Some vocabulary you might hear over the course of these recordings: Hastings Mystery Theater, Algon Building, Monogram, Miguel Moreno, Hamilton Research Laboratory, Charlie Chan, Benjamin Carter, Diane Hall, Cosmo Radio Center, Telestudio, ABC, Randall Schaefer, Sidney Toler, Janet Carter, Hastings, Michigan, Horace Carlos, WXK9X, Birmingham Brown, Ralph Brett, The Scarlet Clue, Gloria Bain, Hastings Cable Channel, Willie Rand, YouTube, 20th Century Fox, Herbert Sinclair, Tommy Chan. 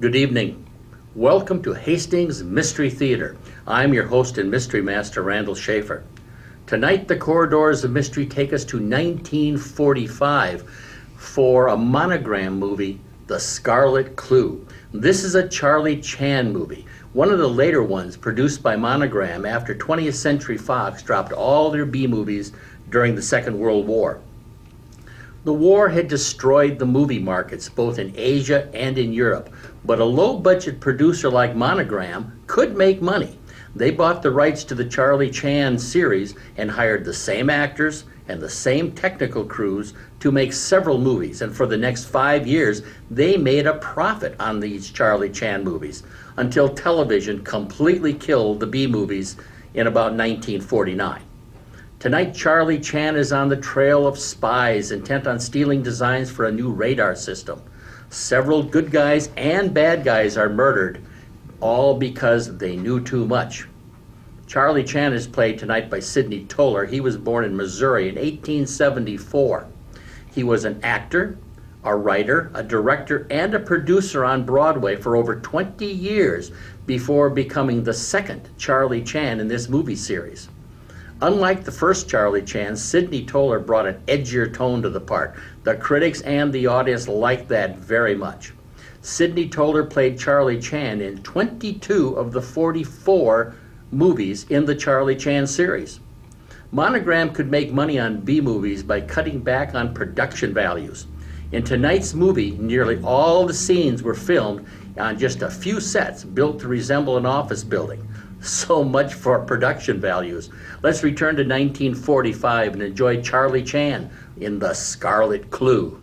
Good evening. Welcome to Hastings Mystery Theater. I'm your host and mystery master, Randall Schaefer. Tonight, the corridors of mystery take us to 1945 for a Monogram movie, The Scarlet Clue. This is a Charlie Chan movie, one of the later ones produced by Monogram after 20th Century Fox dropped all their B movies during the Second World War. The war had destroyed the movie markets, both in Asia and in Europe, but a low-budget producer like Monogram could make money. They bought the rights to the Charlie Chan series and hired the same actors and the same technical crews to make several movies, and for the next 5 years, they made a profit on these Charlie Chan movies, until television completely killed the B movies in about 1949. Tonight, Charlie Chan is on the trail of spies intent on stealing designs for a new radar system. Several good guys and bad guys are murdered, all because they knew too much. Charlie Chan is played tonight by Sidney Toler. He was born in Missouri in 1874. He was an actor, a writer, a director, and a producer on Broadway for over 20 years before becoming the second Charlie Chan in this movie series. Unlike the first Charlie Chan, Sidney Toler brought an edgier tone to the part. The critics and the audience liked that very much. Sidney Toler played Charlie Chan in 22 of the 44 movies in the Charlie Chan series. Monogram could make money on B movies by cutting back on production values. In tonight's movie, nearly all the scenes were filmed on just a few sets built to resemble an office building. So much for production values. Let's return to 1945 and enjoy Charlie Chan in The Scarlet Clue.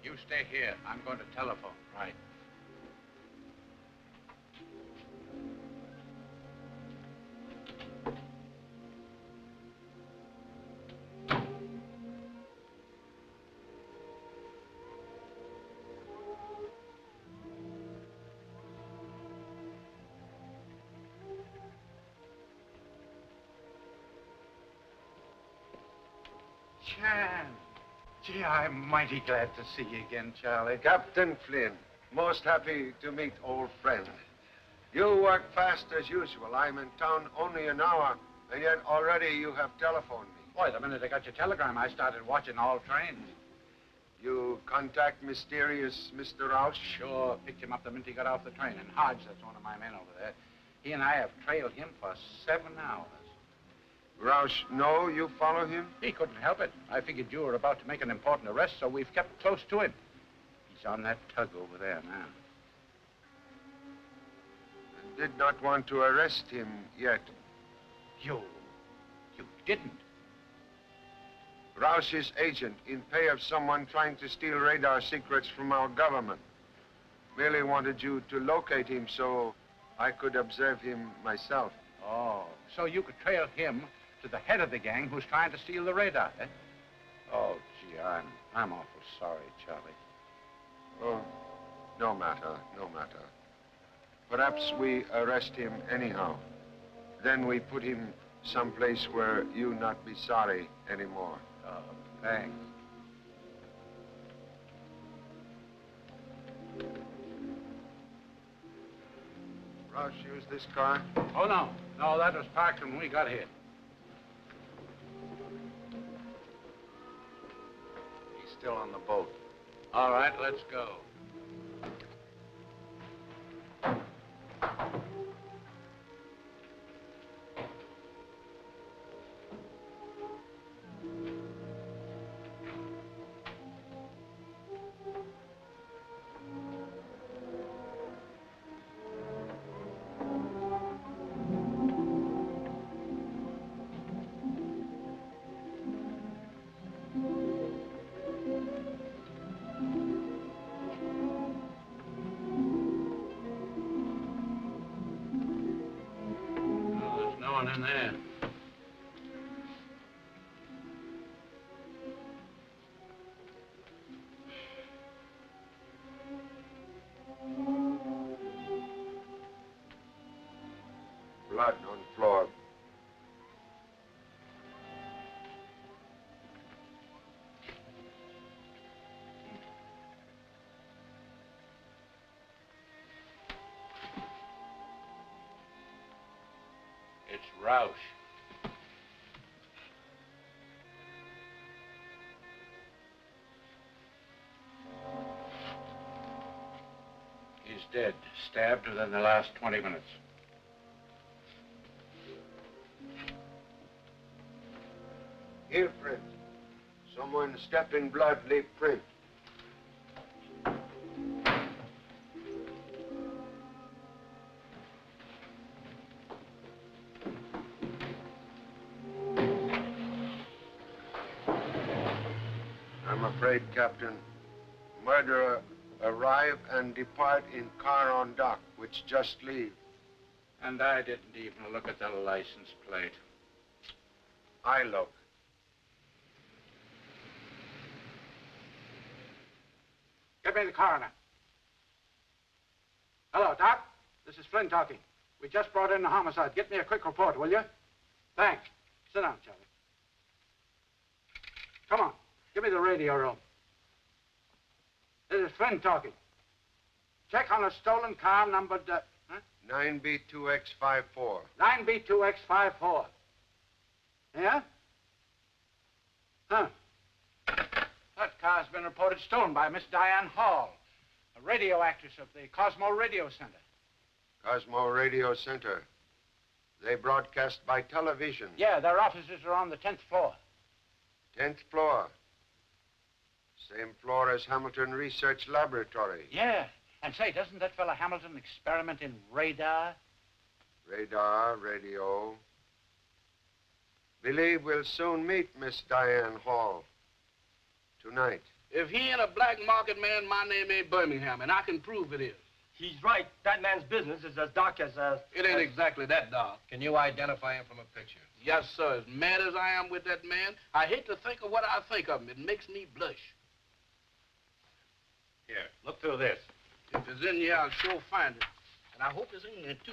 You stay here. I'm going to telephone. Right. Chan. Gee, I'm mighty glad to see you again, Charlie. Captain Flynn, most happy to meet old friend. You work fast as usual. I'm in town only an hour, and yet already you have telephoned me. Boy, the minute I got your telegram, I started watching all trains. You contact mysterious Mr. Roush? Sure, picked him up the minute he got off the train. And Hodge, that's one of my men over there. He and I have trailed him for 7 hours. Roush, no, you follow him? He couldn't help it. I figured you were about to make an important arrest, so we've kept close to him. He's on that tug over there now. I did not want to arrest him yet. You didn't? Roush's agent, in pay of someone trying to steal radar secrets from our government, merely wanted you to locate him so I could observe him myself. Oh, so you could trail him to the head of the gang who's trying to steal the radar, eh? Oh, gee, I'm awful sorry, Charlie. Oh, no matter, no matter. Perhaps we arrest him anyhow. Then we put him someplace where you not be sorry anymore. Oh, thanks. Roush used this car? Oh, no. No, that was parked when we got here. He's still on the boat. All right, let's go. In there. Blood on the floor. Roush. He's dead, stabbed within the last 20 minutes. Heel print. Someone stepped in blood, leave print. Captain, murderer arrive and depart in car on dock, which just leave. And I didn't even look at the license plate. I look. Get me the coroner. Hello, Doc. This is Flynn talking. We just brought in a homicide. Get me a quick report, will you? Thanks. Sit down, Charlie. Come on. Give me the radio room. This is Flynn talking. Check on a stolen car numbered... 9B2X54. 9B2X54. Yeah? Huh. That car's been reported stolen by Miss Diane Hall, a radio actress of the Cosmo Radio Center. Cosmo Radio Center. They broadcast by television. Yeah, their offices are on the 10th floor. 10th floor. Same floor as Hamilton Research Laboratory. Yeah. And say, doesn't that fella Hamilton experiment in radar? Radar, radio. Believe we'll soon meet Miss Diane Hall. Tonight. If he ain't a black market man, my name ain't Birmingham, and I can prove it is. He's right. That man's business is as dark as... It ain't exactly that dark. Can you identify him from a picture? Yes, sir. As mad as I am with that man, I hate to think of what I think of him. It makes me blush. Here, look through this. If it's in here, I'll sure find it. And I hope it's in there, too.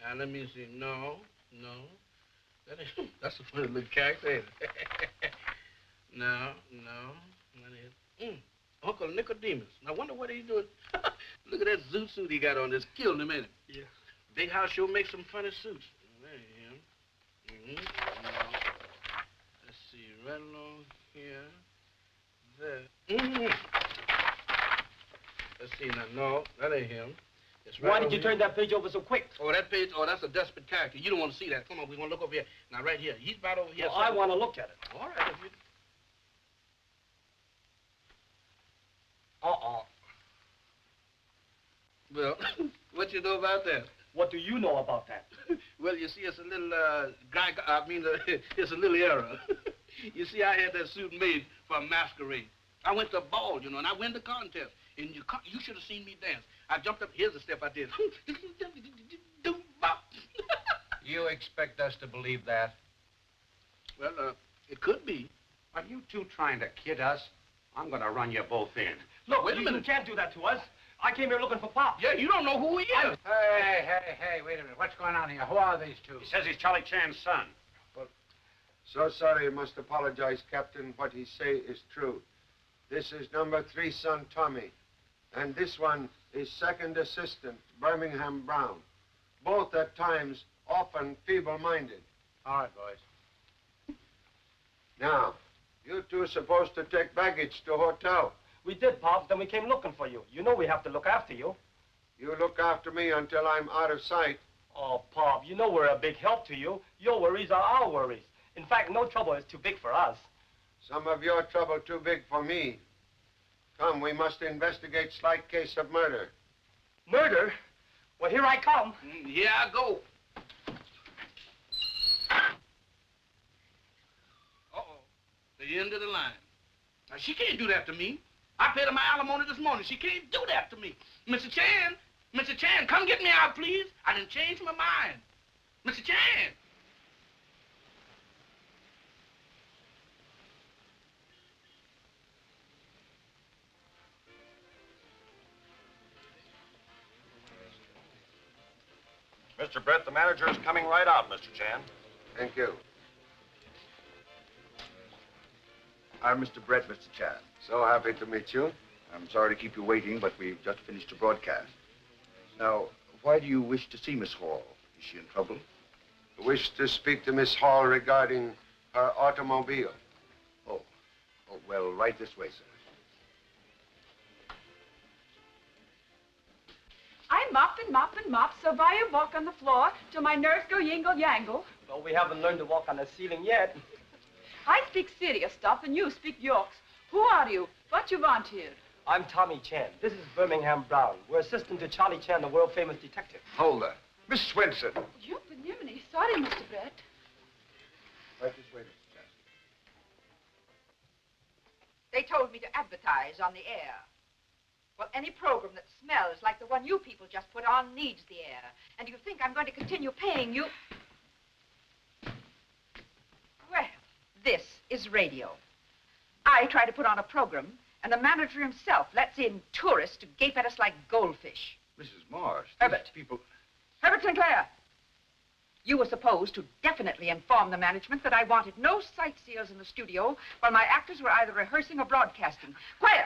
Now, let me see. No. That's a funny little character, ain't it? No. Uncle Nicodemus. I wonder what he's doing. Look at that zoo suit he got on. That's killed him, ain't it? Yeah. Big House sure makes some funny suits. There he is. Let's see. Right along here. There. Let's see. Now, no, that ain't him. It's right. Why did you turn that page over so quick? Oh, that page? Oh, that's a desperate character. You don't want to see that. Come on, we want to look over here. Now, right here. He's right over here. Well, I want to look at it. All right. Well, what you know about that? What do you know about that? Well, you see, it's a little, it's a little error. You see, I had that suit made for a masquerade. I went to a ball, you know, and I win the contest. And you should have seen me dance. I jumped up. Here's the step I did. You expect us to believe that? Well, it could be. Are you two trying to kid us? I'm going to run you both in. Look, wait a minute. You can't do that to us. I came here looking for Pop. Yeah, you don't know who he is. Hey, wait a minute. What's going on here? Who are these two? He says he's Charlie Chan's son. Well, so sorry. You must apologize, Captain. What he say is true. This is number 3 son, Tommy. And this one is second assistant, Birmingham Brown. Both at times often feeble-minded. All right, boys. Now, you two are supposed to take baggage to hotel. We did, Pop. Then we came looking for you. You know we have to look after you. You look after me until I'm out of sight. Oh, Pop, you know we're a big help to you. Your worries are our worries. In fact, no trouble is too big for us. Some of your trouble too big for me. Come, we must investigate slight case of murder. Murder? Well, here I come. Here I go. Uh-oh. The end of the line. Now, she can't do that to me. I paid her my alimony this morning. She can't do that to me. Mr. Chan, come get me out, please. I done changed my mind. Mr. Chan. Mr. Brett, the manager is coming right out, Mr. Chan. Thank you. I'm Mr. Brett, Mr. Chan. So happy to meet you. I'm sorry to keep you waiting, but we've just finished the broadcast. Now, why do you wish to see Miss Hall? Is she in trouble? I wish to speak to Miss Hall regarding her automobile. Oh, well, right this way, sir. I mop, so by you walk on the floor till my nerves go yingle-yangle. Well, we haven't learned to walk on the ceiling yet. I speak serious stuff, and you speak Yorks. Who are you? What you want here? I'm Tommy Chan. This is Birmingham Brown. We're assistant to Charlie Chan, the world-famous detective. Hold her. Miss Swenson. You benimini. Sorry, Mr. Brett. Right this way, Mr. Chan. They told me to advertise on the air. Well, any program that smells like the one you people just put on needs the air. And you think I'm going to continue paying you... This is radio. I try to put on a program, and the manager himself lets in tourists to gape at us like goldfish. Mrs. Marsh, Herbert. Herbert Sinclair, you were supposed to definitely inform the management that I wanted no sightseers in the studio while my actors were either rehearsing or broadcasting. Quiet!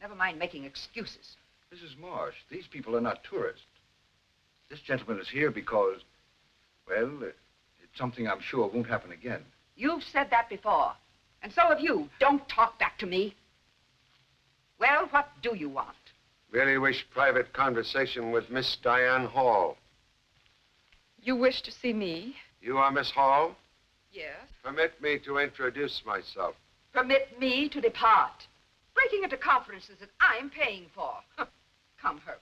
Never mind making excuses. Mrs. Marsh, these people are not tourists. This gentleman is here because, well, it's something I'm sure won't happen again. You've said that before, and so have you. Don't talk back to me. Well, what do you want? Really wish private conversation with Miss Diane Hall. You wish to see me? You are Miss Hall? Yes. Permit me to introduce myself. Permit me to depart. Breaking into confidences that I'm paying for. Come, Herbert.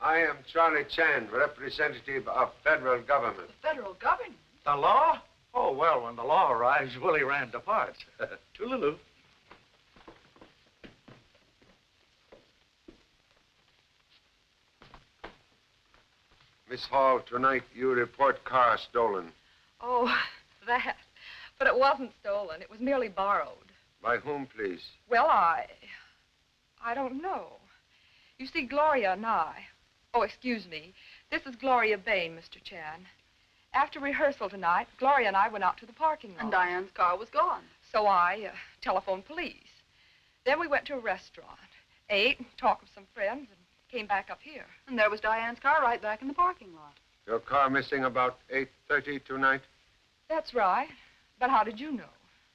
I am Charlie Chan, representative of federal government. The federal government? The law? Oh, well, when the law arrives, Willie Rand departs. Toodaloo. Miss Hall, tonight you report car stolen. Oh, that. But it wasn't stolen. It was merely borrowed. By whom, please? Well, I don't know. You see, Gloria and I... Oh, excuse me. This is Gloria Bain, Mr. Chan. After rehearsal tonight, Gloria and I went out to the parking lot. And Diane's car was gone. So I telephoned police. Then we went to a restaurant, ate, talked with some friends, and came back up here. And there was Diane's car right back in the parking lot. Your car missing about 8:30 tonight? That's right. But how did you know?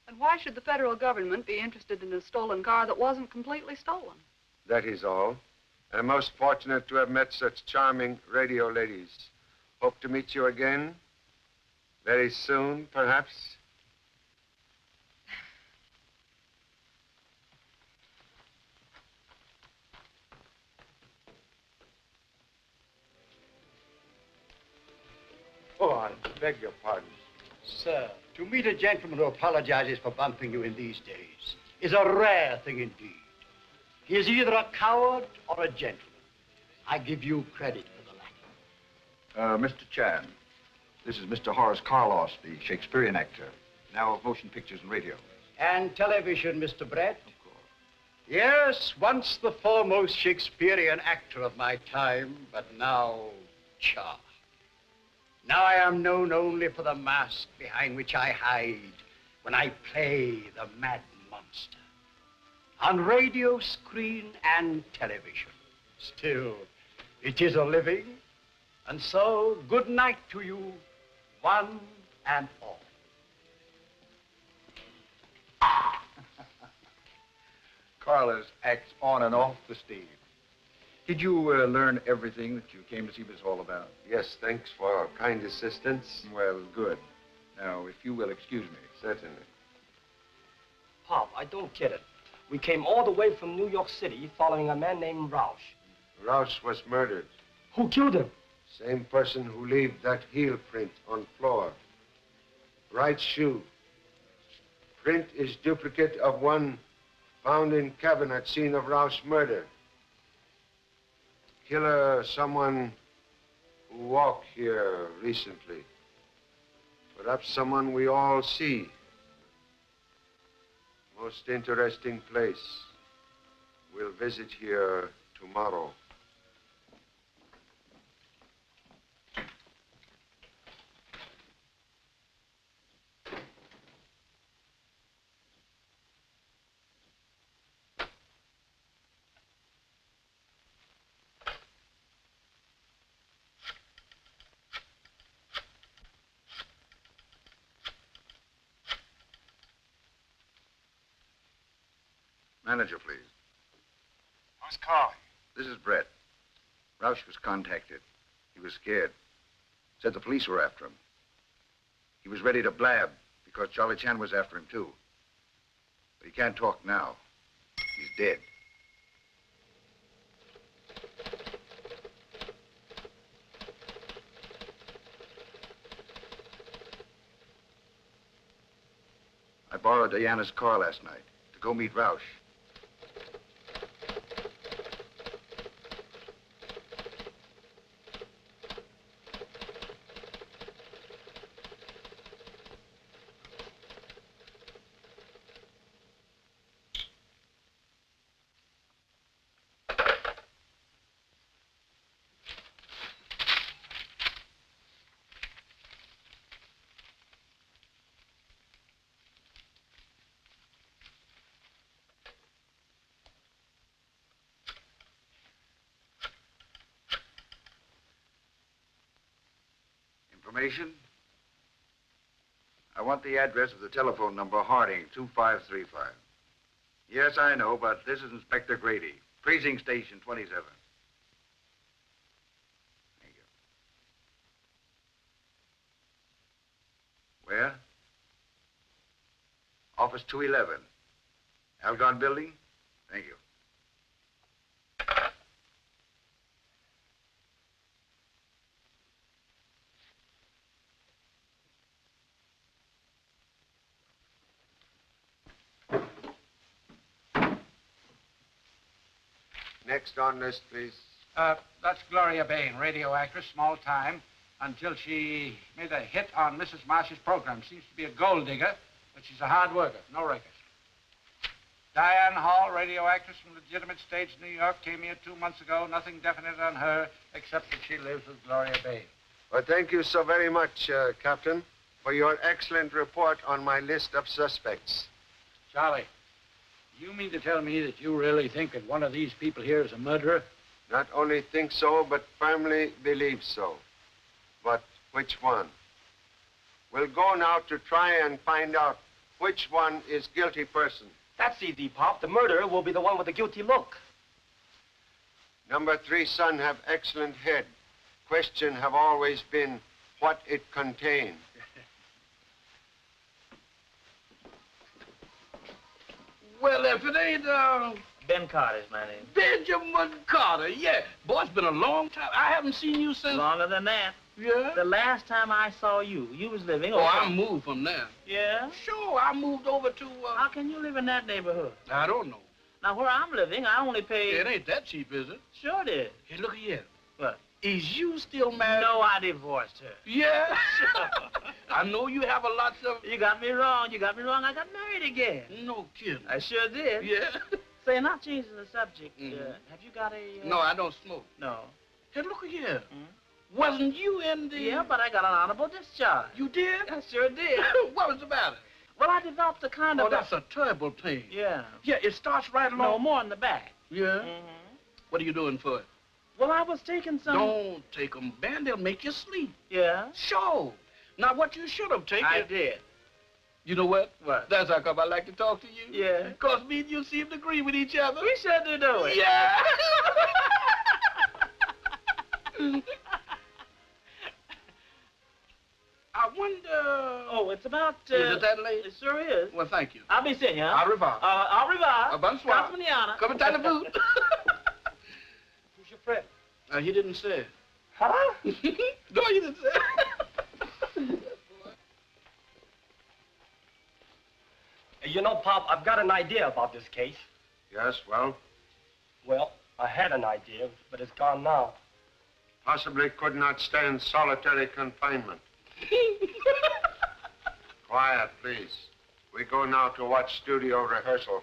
And why should the federal government be interested in a stolen car that wasn't completely stolen? That is all. I'm most fortunate to have met such charming radio ladies. Hope to meet you again. Very soon, perhaps. Oh, I beg your pardon. Sir, to meet a gentleman who apologizes for bumping you in these days is a rare thing indeed. He is either a coward or a gentleman. I give you credit for the latter. Mr. Chan, this is Mr. Horace Carlos, the Shakespearean actor, now of motion pictures and radio. And television, Mr. Brett. Of course. Yes, once the foremost Shakespearean actor of my time, but now Char. Now I am known only for the mask behind which I hide when I play the mad monster. On radio, screen, and television. Still, it is a living. And so, good night to you, one and all. Carlos acts on and off the stage. Did you learn everything that you came to see Miss Hall about? Yes, thanks for your kind assistance. Well, good. Now, if you will excuse me. Certainly. Pop, I don't get it. We came all the way from New York City following a man named Rausch. Rausch was murdered. Who killed him? Same person who left that heel print on floor. Right shoe. Print is duplicate of one found in cabin at scene of Rausch's murder. Killer, someone who walked here recently. Perhaps someone we all see. Most interesting place. We'll visit here tomorrow. Manager, please. Who's calling? This is Brett. Rausch was contacted. He was scared. Said the police were after him. He was ready to blab because Charlie Chan was after him, too. But he can't talk now. He's dead. I borrowed Diana's car last night to go meet Rausch. I want the address of the telephone number, Harding, 2535. Yes, I know, but this is Inspector Grady, Precinct Station 27. Thank you. Where? Office 211. Algon Building? Thank you. Next on list, please. That's Gloria Bain, radio actress, small time, until she made a hit on Mrs. Marsh's program. Seems to be a gold digger, but she's a hard worker, no records. Diane Hall, radio actress from legitimate stage in New York, came here 2 months ago. Nothing definite on her, except that she lives with Gloria Bain. Well, thank you so very much, Captain, for your excellent report on my list of suspects. Charlie, you mean to tell me that you really think that one of these people here is a murderer? Not only think so, but firmly believe so. But which one? We'll go now to try and find out which one is guilty person. That's easy, Pop. The murderer will be the one with the guilty look. Number 3 son have excellent head. Question have always been what it contained. Well, if it ain't, Ben Carter's my name. Benjamin Carter, yeah. Boy, it's been a long time. I haven't seen you since... Longer than that. Yeah? The last time I saw you, you was living over... Oh, I moved from there. Yeah? Sure, I moved over to... How can you live in that neighborhood? I don't know. Now, where I'm living, I only pay... Yeah, it ain't that cheap, is it? Sure it is. Hey, look here. What? Is you still married? No, I divorced her. Yeah? I know you have a lot of... You got me wrong. You got me wrong. I got married again. No kidding. I sure did. Yeah? Say, not changing the subject, have you got a... No, I don't smoke. No. Hey, look here. Mm? Wasn't you in the... Yeah, but I got an honorable discharge. You did? I sure did. What was the matter? Well, I developed a kind of... Oh, that's a terrible pain. Yeah. Yeah, it starts right along... No, more in the back. Yeah? Mm-hmm. What are you doing for it? Well, I was taking some... Don't take them, Ben. They'll make you sleep. Yeah? Sure. Now, what you should have taken... I did. You know what? What? That's how come I like to talk to you. Yeah. Because me and you seem to agree with each other. We sure do know it. Yeah. I wonder... Oh, it's about... Is it that late? It sure is. Well, thank you. I'll be seeing you, huh? Au revoir. Au revoir. Bonsoir. Cosminiana. Come and time to boot. Your friend? He didn't say. Huh? No, he didn't say. You know, Pop, I've got an idea about this case. Yes, well? Well, I had an idea, but it's gone now. Possibly could not stand solitary confinement. Quiet, please. We go now to watch studio rehearsal.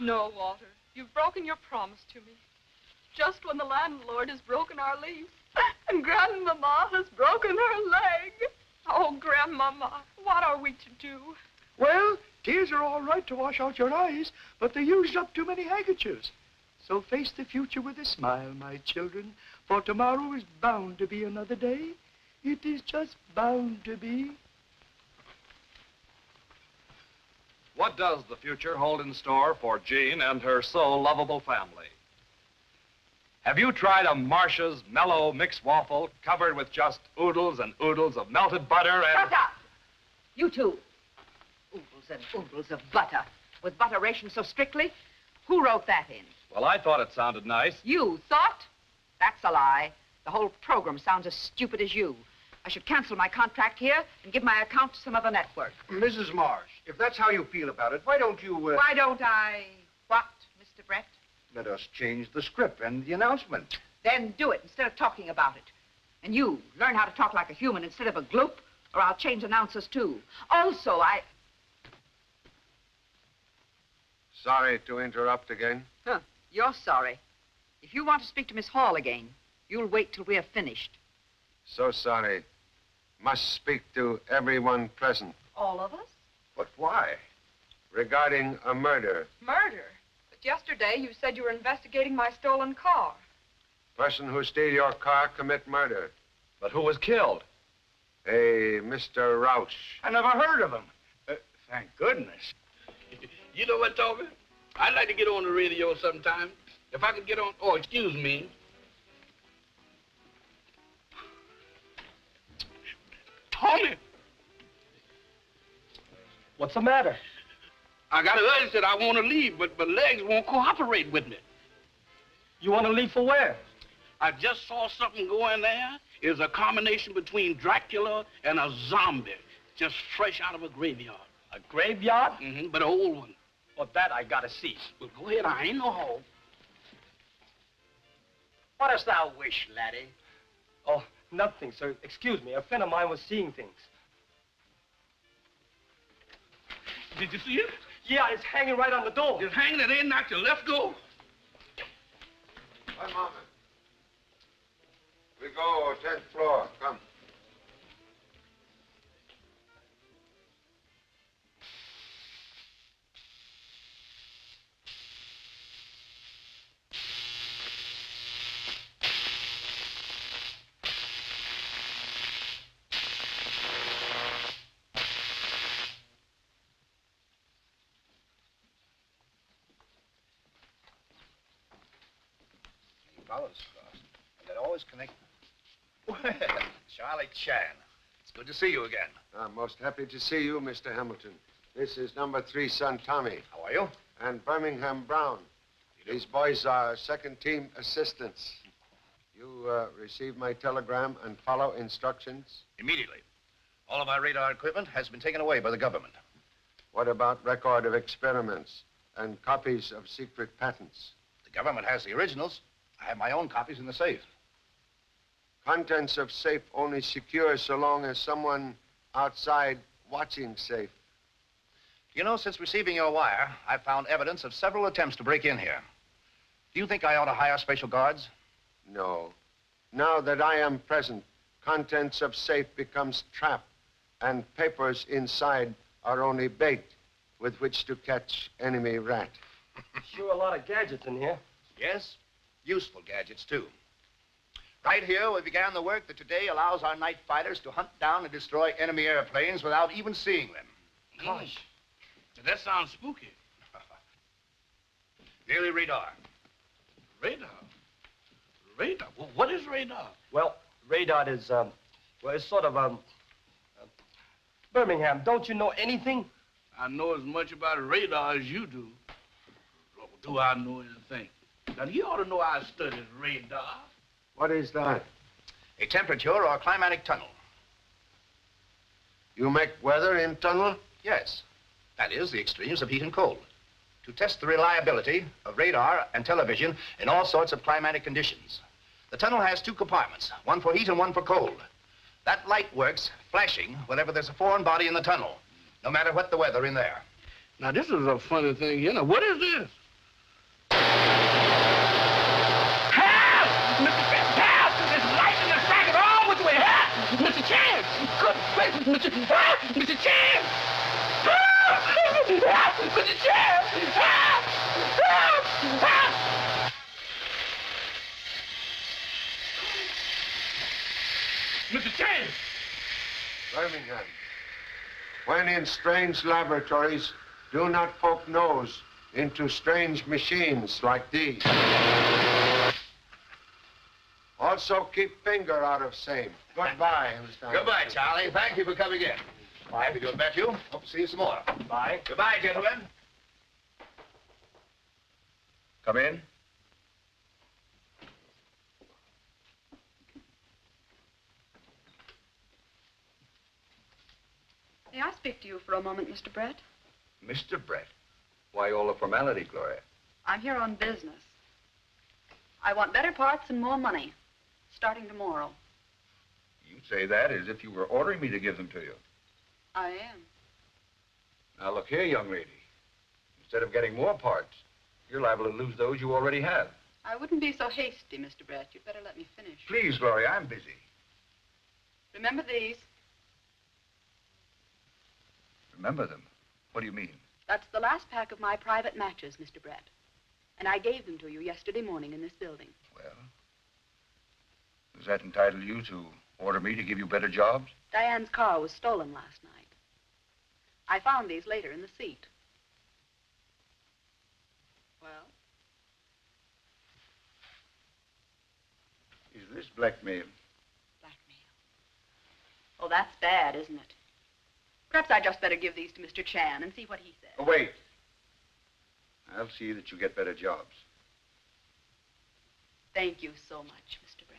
No, Walter. You've broken your promise to me. Just when the landlord has broken our lease, and Grandmama has broken her leg. Oh, Grandmama, what are we to do? Well, tears are all right to wash out your eyes, but they used up too many handkerchiefs. So face the future with a smile, my children, for tomorrow is bound to be another day. It is just bound to be. What does the future hold in store for Jean and her so lovable family? Have you tried a Marsh's mellow mixed waffle covered with just oodles and oodles of melted butter and... Shut up! You too. Oodles and oodles of butter. With butter rationed so strictly? Who wrote that in? Well, I thought it sounded nice. You thought? That's a lie. The whole program sounds as stupid as you. I should cancel my contract here and give my account to some other network. Mrs. Marsh, if that's how you feel about it, why don't you... Why don't I... What, Mr. Brett? Let us change the script and the announcement. Then do it instead of talking about it. And you, learn how to talk like a human instead of a gloop, or I'll change announcers, too. Also, I... Sorry to interrupt again. Huh, you're sorry. If you want to speak to Miss Hall again, you'll wait till we're finished. So sorry. Must speak to everyone present. All of us? But why? Regarding a murder. Murder? But yesterday you said you were investigating my stolen car. Person who steal your car commit murder. But who was killed? A Mr. Rausch. I never heard of him. Thank goodness. You know what, Toby? I'd like to get on the radio sometime. If I could get on... Oh, excuse me. Tony! What's the matter? I got an urge that I want to leave, but my legs won't cooperate with me. You want to leave for where? I just saw something going there. It's a combination between Dracula and a zombie, just fresh out of a graveyard. A graveyard? Mm-hmm, but an old one. Well, that I gotta see. Well, go ahead. I ain't no hog. What dost thou wish, laddie? Oh, nothing, sir. Excuse me. A friend of mine was seeing things. Did you see it? Yeah, it's hanging right on the door. It's hanging, it ain't knocked your left go. One moment. We go 10th floor. Come. Charlie Chan, it's good to see you again. I'm most happy to see you, Mr. Hamilton. This is number 3 son, Tommy. How are you? And Birmingham Brown. These boys are second team assistants. You receive my telegram and follow instructions? Immediately. All of my radar equipment has been taken away by the government. What about record of experiments and copies of secret patents? The government has the originals. I have my own copies in the safe. Contents of safe only secure so long as someone outside watching safe. You know, since receiving your wire, I found evidence of several attempts to break in here. Do you think I ought to hire special guards? No. Now that I am present, contents of safe becomes trap, and papers inside are only bait with which to catch enemy rat. Sure, a lot of gadgets in here. Yes, useful gadgets, too. Right here, we began the work that today allows our night fighters to hunt down and destroy enemy airplanes without even seeing them. Gosh, that sounds spooky. Merely radar. Radar? Radar? Well, what is radar? Well, radar is, well, it's sort of, Birmingham, don't you know anything? I know as much about radar as you do. Do I know anything? Now, you ought to know I studied radar. What is that? A temperature or a climatic tunnel. You make weather in tunnel? Yes. That is, the extremes of heat and cold. To test the reliability of radar and television in all sorts of climatic conditions. The tunnel has 2 compartments, one for heat and one for cold. That light works, flashing, whenever there's a foreign body in the tunnel, no matter what the weather in there. Now, this is a funny thing, you know. What is this? Mr. Chan! Good gracious, Mr. Ah, Mr. Chan! Ah, Mr. Chan! Ah, ah, ah. Mr. Chan! Birmingham, when in strange laboratories, do not poke nose into strange machines like these. Also, keep finger out of same. Goodbye, Mr. Goodbye, Charlie. Thank you for coming in. Bye. Happy to have met you. Hope to see you some more. Bye. Goodbye, gentlemen. Come in. May I speak to you for a moment, Mr. Brett? Mr. Brett? Why all the formality, Gloria? I'm here on business. I want better parts and more money, starting tomorrow. You say that as if you were ordering me to give them to you. I am. Now, look here, young lady. Instead of getting more parts, you're liable to lose those you already have. I wouldn't be so hasty, Mr. Brett. You'd better let me finish. Please, Gloria, I'm busy. Remember these? Remember them? What do you mean? That's the last pack of my private matches, Mr. Brett. And I gave them to you yesterday morning in this building. Well, does that entitle you to order me to give you better jobs? Diane's car was stolen last night. I found these later in the seat. Well? Is this blackmail? Blackmail. Oh, that's bad, isn't it? Perhaps I'd just better give these to Mr. Chan and see what he says. Oh, wait. I'll see that you get better jobs. Thank you so much, Mr. Brett.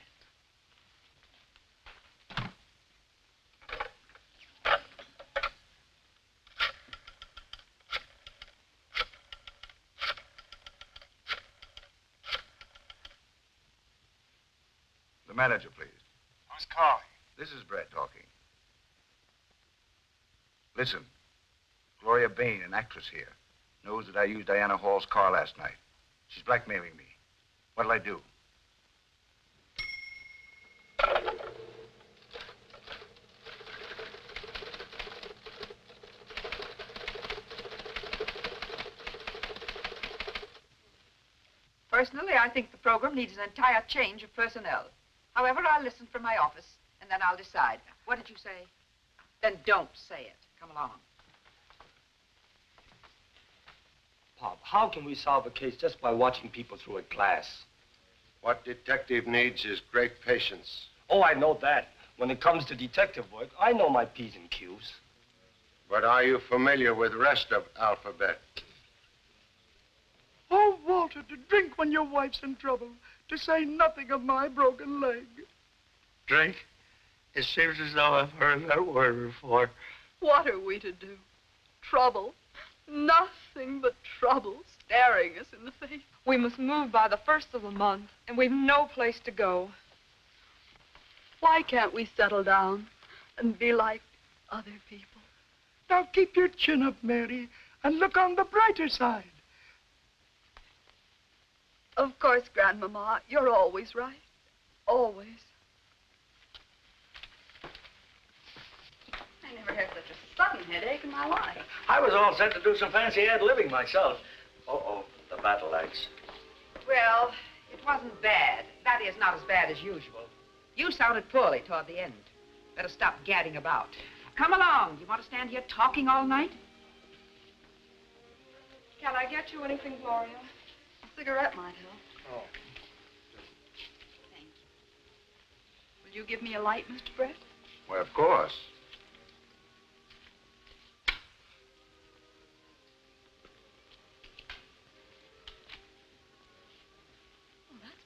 The manager, please. Who's calling? This is Brett talking. Listen, Gloria Bain, an actress here, knows that I used Diana Hall's car last night. She's blackmailing me. What'll I do? Personally, I think the program needs an entire change of personnel. However, I'll listen from my office, and then I'll decide. What did you say? Then don't say it. Come along. Bob, how can we solve a case just by watching people through a glass? What detective needs is great patience. Oh, I know that. When it comes to detective work, I know my P's and Q's. But are you familiar with the rest of alphabet? Oh, Walter, to drink when your wife's in trouble, to say nothing of my broken leg. Drink? It seems as though I've heard that word before. What are we to do? Trouble. Nothing but trouble staring us in the face. We must move by the 1st of the month, and we've no place to go. Why can't we settle down and be like other people? Now keep your chin up, Mary, and look on the brighter side. Of course, Grandmama, you're always right. Always. I never had such a sudden headache in my life. I was all set to do some fancy ad libbing myself. Uh-oh, the battle axe. Well, it wasn't bad. That is, not as bad as usual. You sounded poorly toward the end. Better stop gadding about. Come along. You want to stand here talking all night? Can I get you anything, Gloria? A cigarette might help. Oh. Thank you. Will you give me a light, Mr. Brett? Well, of course.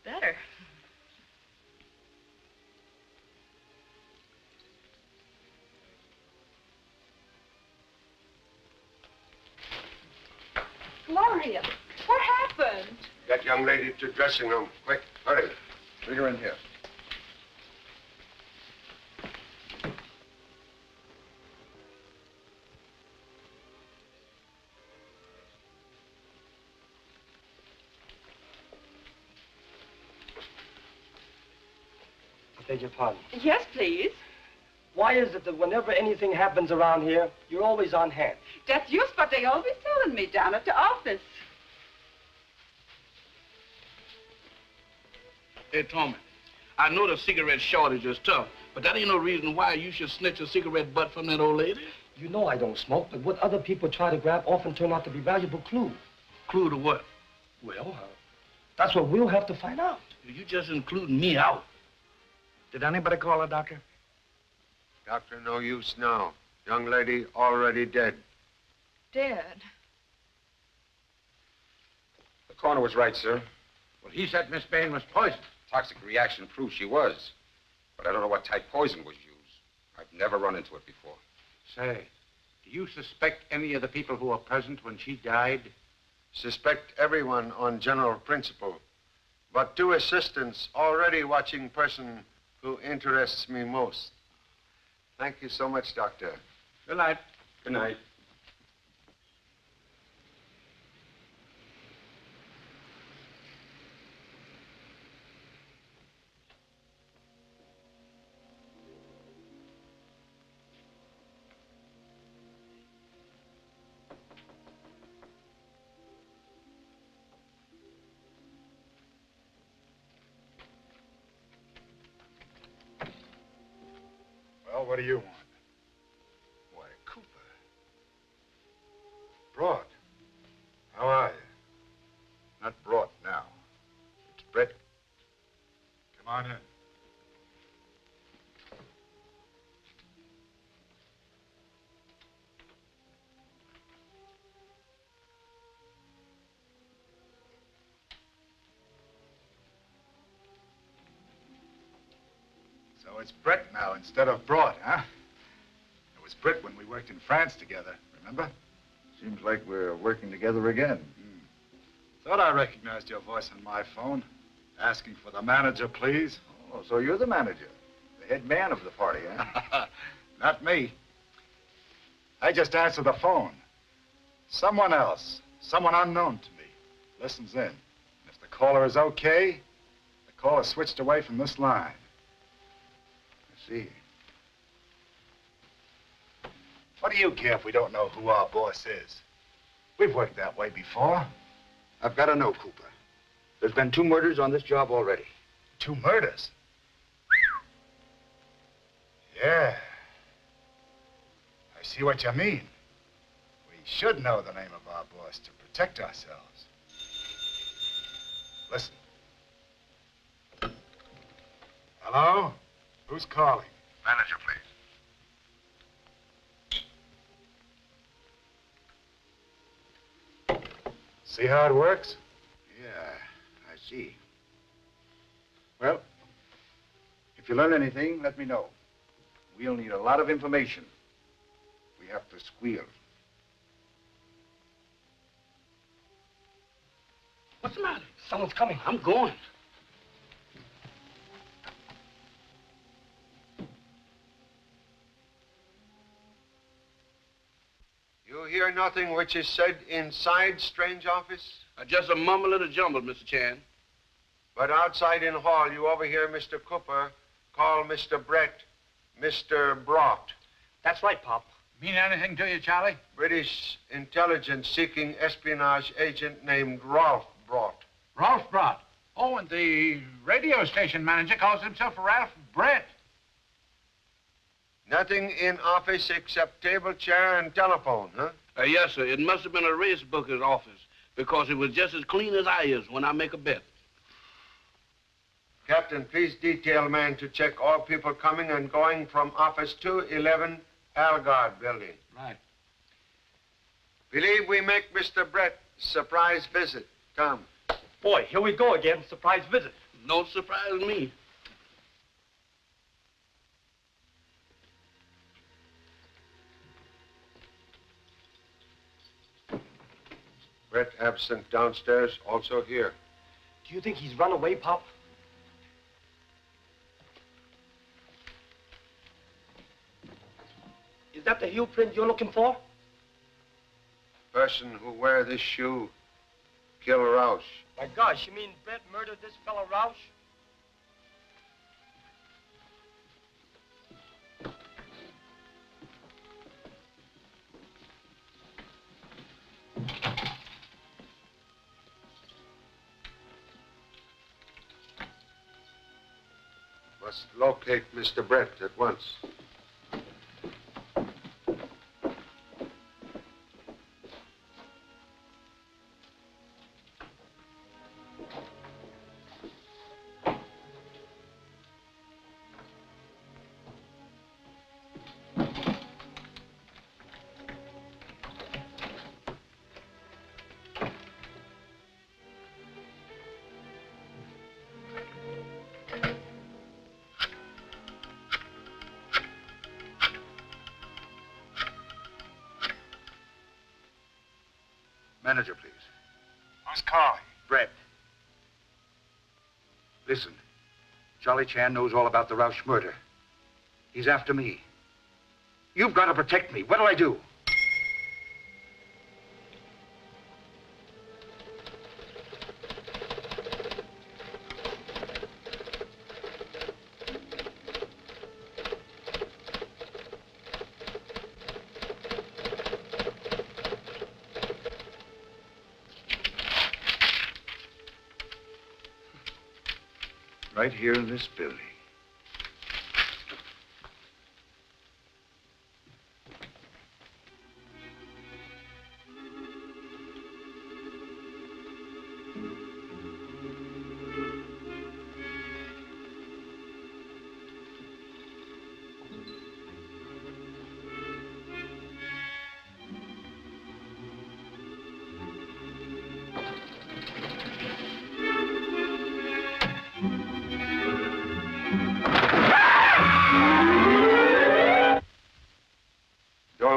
Better. Gloria, what happened? Get young lady to dressing room. Quick, hurry. Bring her in here. Beg your pardon. Yes, please. Why is it that whenever anything happens around here, you're always on hand? That's just what they always telling me down at the office. Hey, Tommy, I know the cigarette shortage is tough, but that ain't no reason why you should snitch a cigarette butt from that old lady. You know I don't smoke, but what other people try to grab often turn out to be valuable clues. Clue to what? Well, that's what we'll have to find out. You just including me out. Did anybody call her, Doctor? Doctor, no use now. Young lady already dead. Dead? The coroner was right, sir. Well, he said Miss Bain was poisoned. Toxic reaction proved she was. But I don't know what type poison was used. I've never run into it before. Say, do you suspect any of the people who were present when she died? Suspect everyone on general principle. But due assistance, already watching person who interests me most. Thank you so much, Doctor. Good night. Good night. Well, what do you want? Why, Cooper. Brought. How are you? Not brought now. It's Brett. Come on in. So it's Brett now instead of Broad, huh? It was Brett when we worked in France together, remember? Seems like we're working together again. Thought I recognized your voice on my phone. Asking for the manager, please. Oh, so you're the manager, the head man of the party, huh? Not me. I just answer the phone. Someone else, someone unknown to me, listens in. If the caller is okay, the caller switched away from this line. I see. What do you care if we don't know who our boss is? We've worked that way before. I've got to know, Cooper. There's been 2 murders on this job already. 2 murders? Yeah. I see what you mean. We should know the name of our boss to protect ourselves. Listen. Hello? Who's calling? Manager, please. See how it works? Yeah, I see. Well, if you learn anything, let me know. We'll need a lot of information. We have to squeal. What's the matter? Someone's coming. I'm going. You hear nothing which is said inside strange office? Just a mumble and a jumble, Mr. Chan. But outside in hall, you overhear Mr. Cooper call Mr. Brett, Mr. Brought. That's right, Pop. Mean anything to you, Charlie? British intelligence-seeking espionage agent named Ralph Brought. Ralph Brought? Oh, and the radio station manager calls himself Ralph Brett. Nothing in office except table, chair, and telephone, huh? Yes, sir. It must have been a racebooker's office, because it was just as clean as I is when I make a bet. Captain, please detail man to check all people coming and going from office 211 Algon Building. Right. Believe we make Mr. Brett surprise visit. Tom. Boy, here we go again. Surprise visit. No surprise me. Brett absent downstairs, also here. Do you think he's run away, Pop? Is that the heel print you're looking for? Person who wear this shoe, kill Roush. My gosh, you mean Brett murdered this fellow Roush? Must locate Mr. Brett at once. Manager, please. Who's calling? Brett. Listen, Charlie Chan knows all about the Roush murder. He's after me. You've got to protect me. What'll I do? Right here in this building.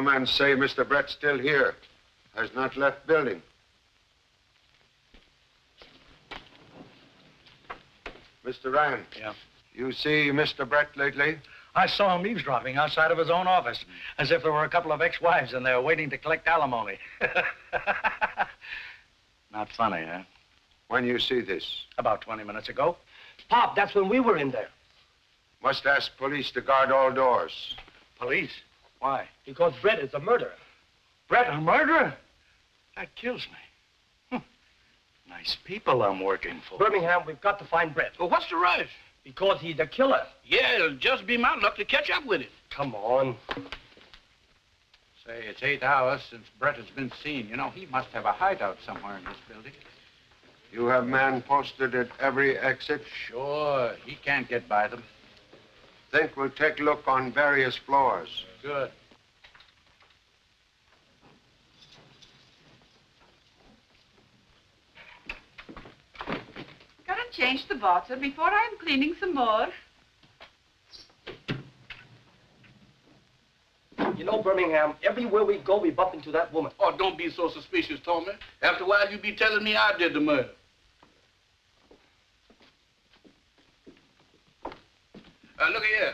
Man say Mr. Brett's still here, has not left building. Mr. Ryan. Yeah. You see Mr. Brett lately? I saw him eavesdropping outside of his own office, as if there were a couple of ex-wives in there waiting to collect alimony. Not funny, huh? When you see this? About 20 minutes ago. Pop, that's when we were in there. Must ask police to guard all doors. Police? Why? Because Brett is a murderer. Brett, a murderer? That kills me. Nice people I'm working for. Birmingham, we've got to find Brett. Well, what's the rush? Because he's a killer. Yeah, it'll just be my luck to catch up with him. Come on. Say, it's 8 hours since Brett has been seen. You know, he must have a hideout somewhere in this building. You have man posted at every exit? Sure. He can't get by them. Think we'll take a look on various floors. Good. Change the bottle before I'm cleaning some more. You know, Birmingham, everywhere we go, we bump into that woman. Oh, don't be so suspicious, Tommy. After a while, you'll be telling me I did the murder. Look here.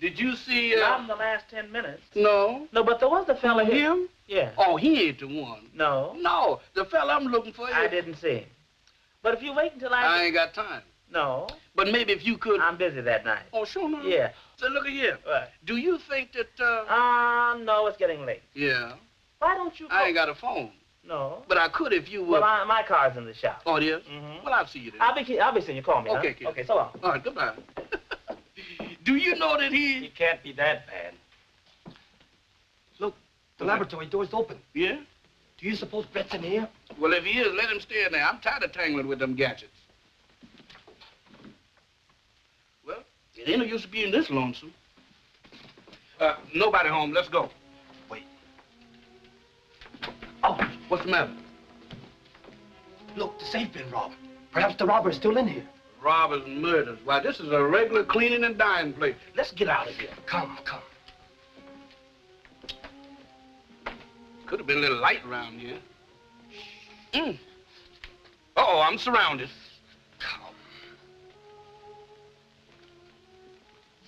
Did you see... Not in the last 10 minutes. No. No, but there was the fella here. Him? Yeah. Oh, he ain't the one. No. No, the fella I'm looking for. I didn't see him. But if you wait until I ain't got time. No. But maybe if you could... I'm busy that night. Oh, sure, no. Yeah. So, look here. What? Do you think that, no, it's getting late. Yeah. Why don't you... I ain't got a phone. No. But I could if you would... Well, my car's in the shop. Oh, it is? Mm-hmm. Well, I'll see you then. I'll be seeing you. Call me, okay, huh? Kid. Okay, so long. All right, goodbye. Do you know that he... He can't be that bad. Look, the laboratory door's open. Yeah? Do you suppose Brett's in here? Well, if he is, let him stay in there. I'm tired of tangling with them gadgets. Well, it ain't no use to being this lonesome. Nobody home. Let's go. Wait. Oh, what's the matter? Look, the safe been robbed. Perhaps the robber's still in here. Robbers and murders. Why, this is a regular cleaning and dyeing place. Let's get out of here. Come. Could have been a little light around here. Uh-oh, I'm surrounded. Come.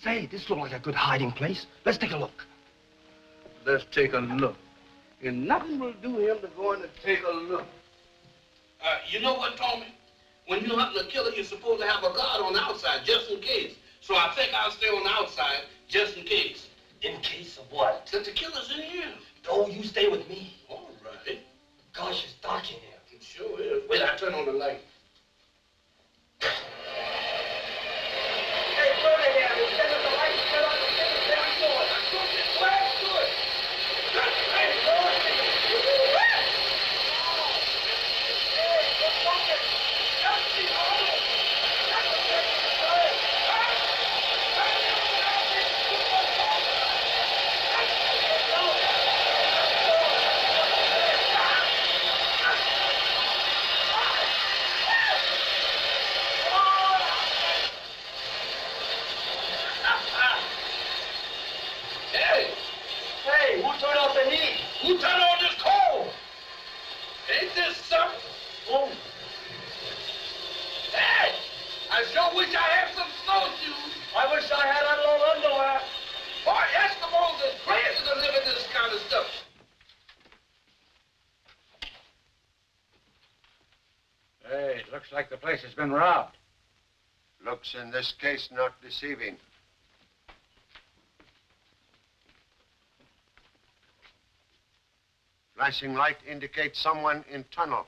Say, this looks like a good hiding place. Let's take a look. Let's take a look. And nothing will do him to go in and take a look. You know what, Tommy? When you're hunting a killer, you're supposed to have a guard on the outside, just in case. So I think I'll stay on the outside, just in case. In case of what? That the killer's in here. Oh, you stay with me. All right. Gosh, it's dark in here. It sure is. Wait, I'll turn on the light. Hey, Birmingham, you set up the light and set on the thing down door. I took this last good. Hey, like the place has been robbed. Looks in this case not deceiving. Flashing light indicates someone in tunnel.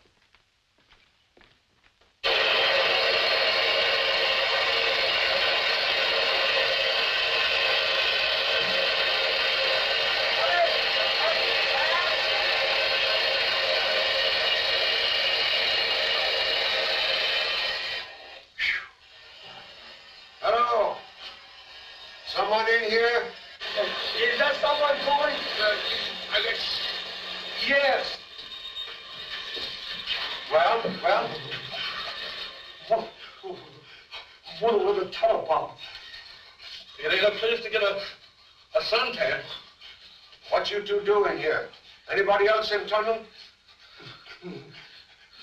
In tunnel?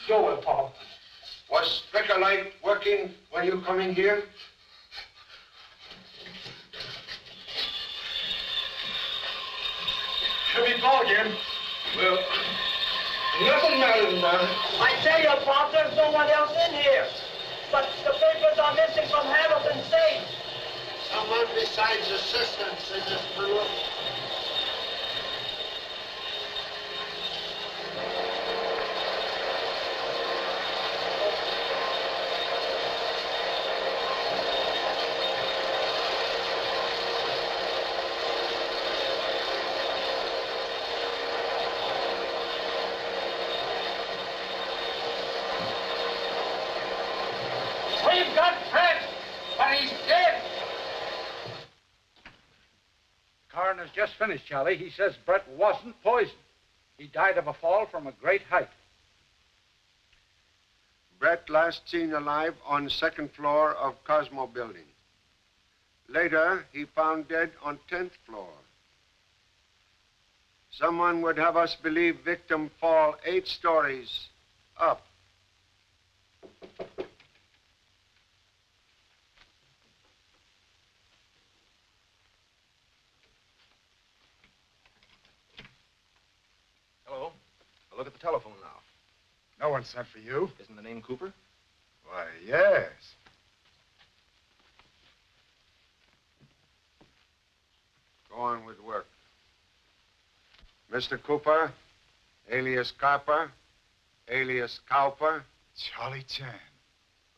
Nowhere, Paul. Was flicker light working when you come in here? you call again. Well, nothing matters now. I tell you, Bob, there's no one else in here. But the papers are missing from Hamilton State. Someone besides assistants in this room. We've got Fred, but he's dead. The coroner's just finished, Charlie. He says Brett wasn't poisoned. He died of a fall from a great height. Brett last seen alive on the second floor of Cosmo Building. Later, he found dead on 10th floor. Someone would have us believe victim fall 8 stories up. Look at the telephone now. No one sent for you. Isn't the name Cooper? Why, yes. Go on with work. Mr. Cooper, alias Copper, alias Cowper. Charlie Chan.